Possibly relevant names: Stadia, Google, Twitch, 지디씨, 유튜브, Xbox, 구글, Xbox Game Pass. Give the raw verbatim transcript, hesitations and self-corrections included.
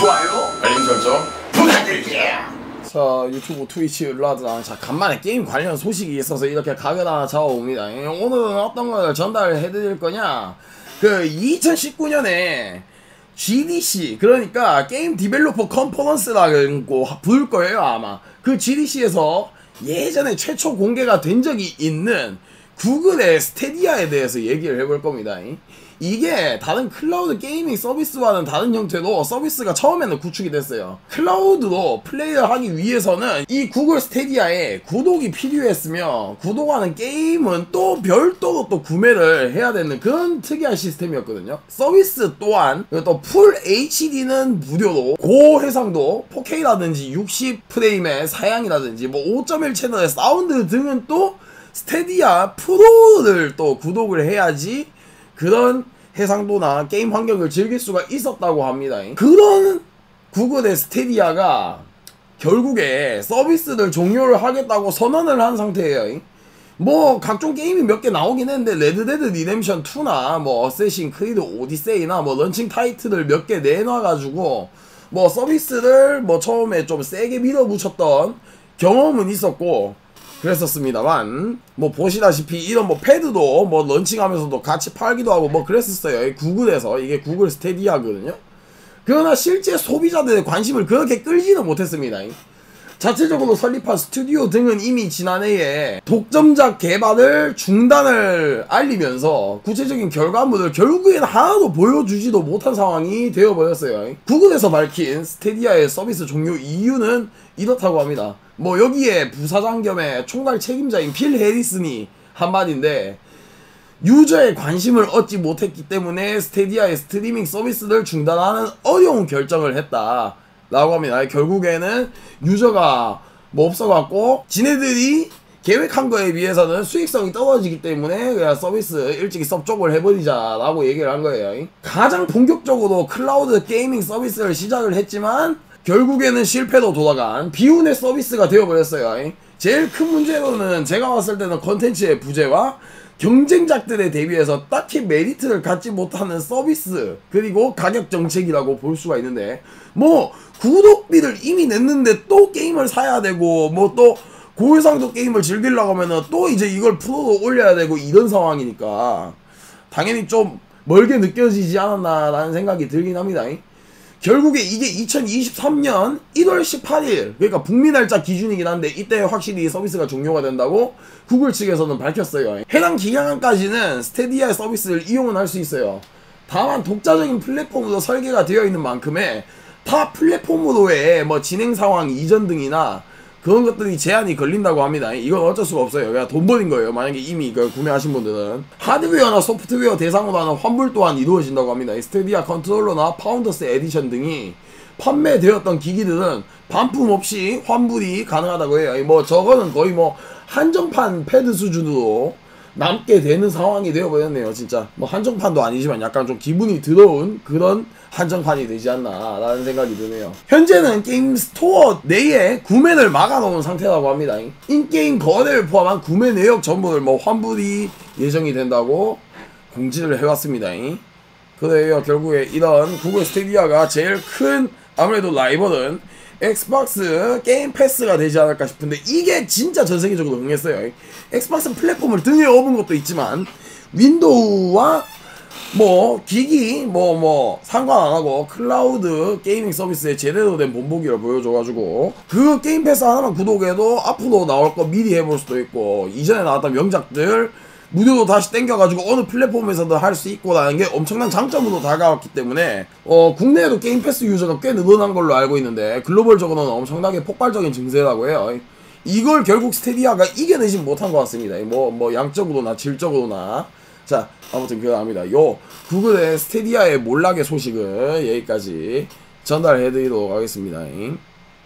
좋아요, 알림 설정 부탁드릴게요. 자, 유튜브, 트위치, 율라드랑 자, 간만에 게임 관련 소식이 있어서 이렇게 각을 하나 잡아봅니다. 오늘은 어떤 걸 전달해드릴 거냐? 그 이천십구 년에 지디씨, 그러니까 게임 디벨로퍼 컨퍼런스라고 부를 거예요 아마. 그 지디씨에서 예전에 최초 공개가 된 적이 있는 구글의 스테디아에 대해서 얘기를 해볼 겁니다. 이게 다른 클라우드 게이밍 서비스와는 다른 형태로 서비스가 처음에는 구축이 됐어요. 클라우드로 플레이를 하기 위해서는 이 구글 스테디아에 구독이 필요했으며, 구독하는 게임은 또 별도로 또 구매를 해야 되는 그런 특이한 시스템이었거든요. 서비스 또한 또 풀 에이치디는 무료로, 고해상도 포케이라든지 육십 프레임의 사양이라든지 뭐 오 점 일 채널의 사운드 등은 또 스테디아 프로를 또 구독을 해야지 그런 해상도나 게임 환경을 즐길 수가 있었다고 합니다. 그런 구글의 스테디아가 결국에 서비스를 종료를 하겠다고 선언을 한 상태예요. 뭐 각종 게임이 몇 개 나오긴 했는데 레드데드 리뎀션 투나 뭐 어쌔신 크리드 오디세이나 뭐 런칭 타이틀을 몇 개 내놔가지고 뭐 서비스를 뭐 처음에 좀 세게 밀어붙였던 경험은 있었고 그랬었습니다만, 뭐 보시다시피 이런 뭐 패드도 뭐 런칭하면서도 같이 팔기도 하고 뭐 그랬었어요. 구글에서. 이게 구글 스테디아거든요. 그러나 실제 소비자들의 관심을 그렇게 끌지는 못했습니다. 자체적으로 설립한 스튜디오 등은 이미 지난해에 독점작 개발을 중단을 알리면서 구체적인 결과물을 결국엔 하나도 보여주지도 못한 상황이 되어버렸어요. 구글에서 밝힌 스테디아의 서비스 종료 이유는 이렇다고 합니다. 뭐 여기에 부사장 겸의 총괄 책임자인 필 해리슨이 한 말인데, 유저의 관심을 얻지 못했기 때문에 스테디아의 스트리밍 서비스를 중단하는 어려운 결정을 했다 라고 합니다. 결국에는 유저가 뭐 없어갖고 지네들이 계획한 거에 비해서는 수익성이 떨어지기 때문에 그냥 서비스 일찍이 섭쪽을 해버리자라고 얘기를 한 거예요. 가장 본격적으로 클라우드 게이밍 서비스를 시작을 했지만 결국에는 실패로 돌아간 비운의 서비스가 되어버렸어요. 제일 큰 문제로는 제가 봤을 때는 컨텐츠의 부재와 경쟁작들에 대비해서 딱히 메리트를 갖지 못하는 서비스, 그리고 가격 정책이라고 볼 수가 있는데, 뭐 구독비를 이미 냈는데 또 게임을 사야 되고 뭐 또 고해상도 게임을 즐기려고 하면은 또 이제 이걸 프로로 올려야 되고 이런 상황이니까 당연히 좀 멀게 느껴지지 않았나 라는 생각이 들긴 합니다. 결국에 이게 이천이십삼 년 일월 십팔 일, 그러니까 북미 날짜 기준이긴 한데 이때 확실히 서비스가 종료가 된다고 구글 측에서는 밝혔어요. 해당 기간까지는 스테디아 서비스를 이용은 할 수 있어요. 다만 독자적인 플랫폼으로 설계가 되어 있는 만큼에 타 플랫폼으로의 뭐 진행 상황 이전 등이나 그런 것들이 제한이 걸린다고 합니다. 이건 어쩔 수가 없어요. 그냥 돈 버린 거예요. 만약에 이미 이걸 구매하신 분들은 하드웨어나 소프트웨어 대상으로 하는 환불 또한 이루어진다고 합니다. 스테디아 컨트롤러나 파운더스 에디션 등이 판매되었던 기기들은 반품 없이 환불이 가능하다고 해요. 뭐 저거는 거의 뭐 한정판 패드 수준으로 남게 되는 상황이 되어버렸네요. 진짜 뭐 한정판도 아니지만 약간 좀 기분이 더러운 그런 한정판이 되지 않나 라는 생각이 드네요. 현재는 게임 스토어 내에 구매를 막아놓은 상태라고 합니다. 인게임 거래를 포함한 구매 내역 전부를 뭐 환불이 예정이 된다고 공지를 해왔습니다. 그래요. 결국에 이런 구글 스테디아가 제일 큰 아무래도 라이벌은 엑스박스 게임 패스가 되지 않을까 싶은데, 이게 진짜 전세계적으로 흥했어요. 엑스박스 플랫폼을 등에 업은 것도 있지만 윈도우와 뭐 기기 뭐뭐 뭐 상관 안하고 클라우드 게이밍 서비스에 제대로 된 본보기를 보여줘가지고 그 게임 패스 하나만 구독해도 앞으로 나올 거 미리 해볼 수도 있고, 이전에 나왔던 명작들 무료로 다시 땡겨가지고 어느 플랫폼에서도 할 수 있고 라는 게 엄청난 장점으로 다가왔기 때문에 어 국내에도 게임 패스 유저가 꽤 늘어난 걸로 알고 있는데 글로벌적으로는 엄청나게 폭발적인 증세라고 해요. 이걸 결국 스테디아가 이겨내진 못한 것 같습니다. 뭐 뭐 양적으로나 질적으로나. 자, 아무튼 그렇습니다. 요 구글의 스테디아의 몰락의 소식을 여기까지 전달해드리도록 하겠습니다.